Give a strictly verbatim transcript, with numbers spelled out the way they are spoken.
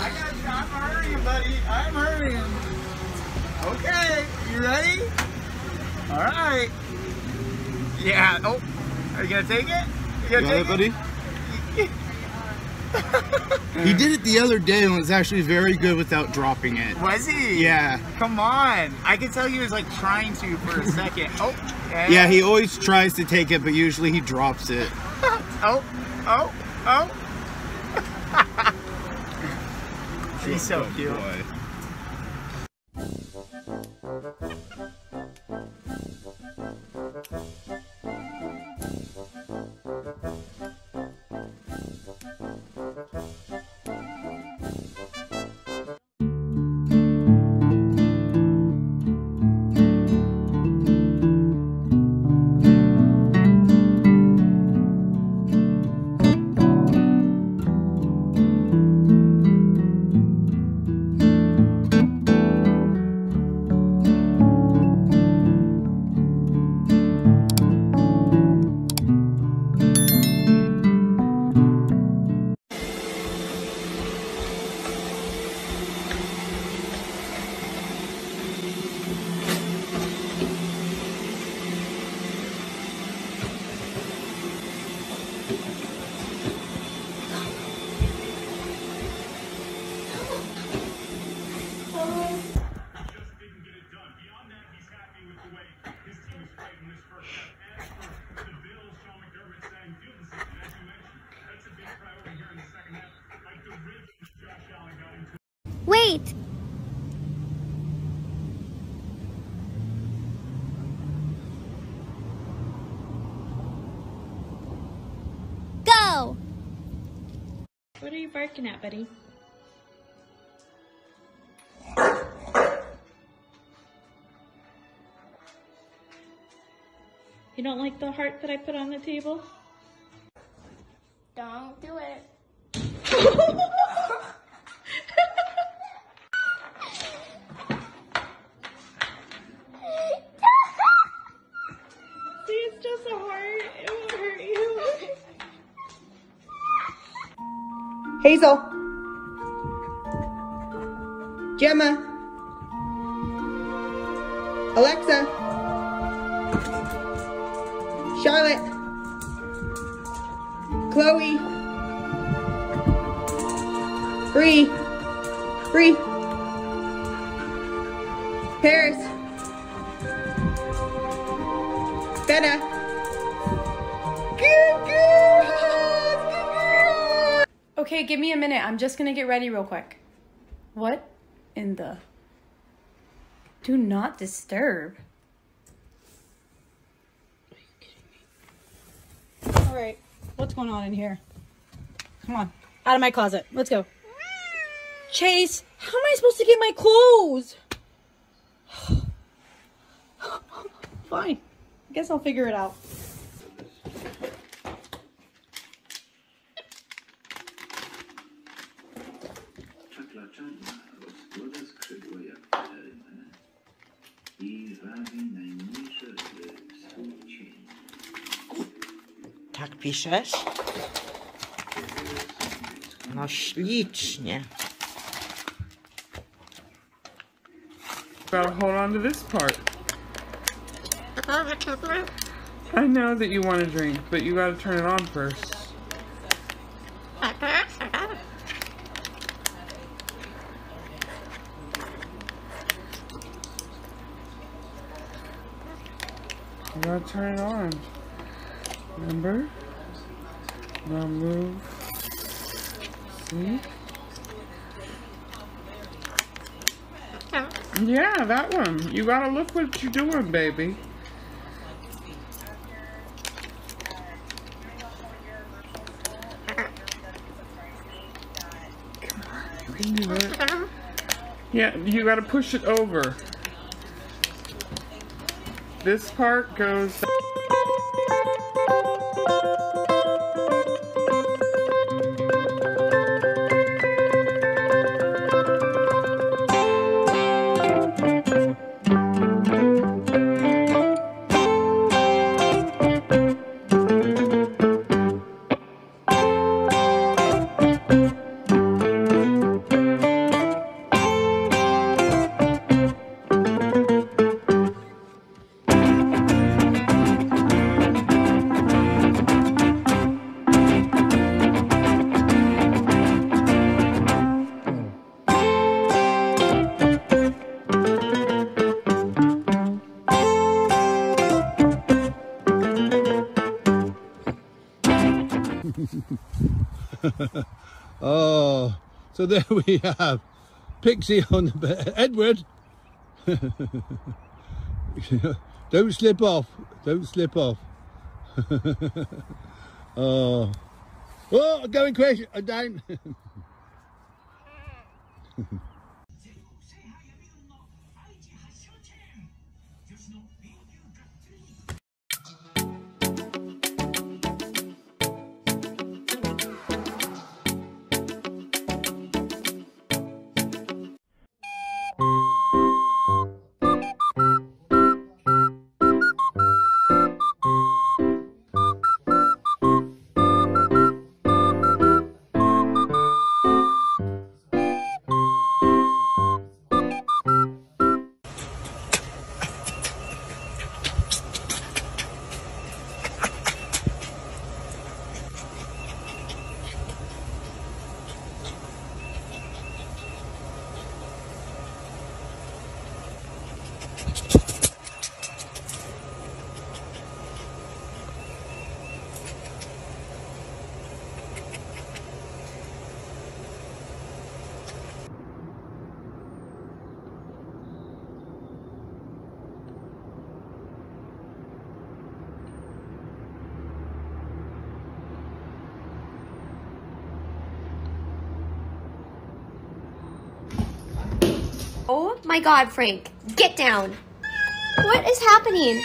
I got you. I'm hurrying, buddy. I'm hurrying. Okay, you ready? All right. Yeah. Oh, are you gonna take it? You gonna yeah, take buddy. It? He did it the other day and was actually very good without dropping it. Was he? Yeah. Come on. I could tell he was like trying to for a second. Oh. Yeah. Yeah. He always tries to take it, but usually he drops it. Oh. Oh. Oh. He's so cute. Wait! Go! What are you barking at, buddy? You don't like the heart that I put on the table? Don't do it. Hazel, Gemma, Alexa, Charlotte, Chloe, Bree, Bree, Paris, Benna, good girl. Okay, give me a minute. I'm just gonna get ready real quick. What in the... Do not disturb. Are you kidding me? All right, what's going on in here? Come on, out of my closet. Let's go. Chase, how am I supposed to get my clothes? Fine, I guess I'll figure it out. Tak piszesz? No ślicznie. Well, hold on to this part. I know that you want to drink, but you gotta turn it on first. You gotta turn it on. Remember? Now move. See? Yeah, that one. You gotta look what you're doing, baby. Come on, you can do it. Yeah, you gotta push it over. This part goes... Oh, so there we have Pixie on the bed. Edward, don't slip off, don't slip off. Oh, oh, going crazy, I'm down. Oh my God, Frank, get down. What is happening?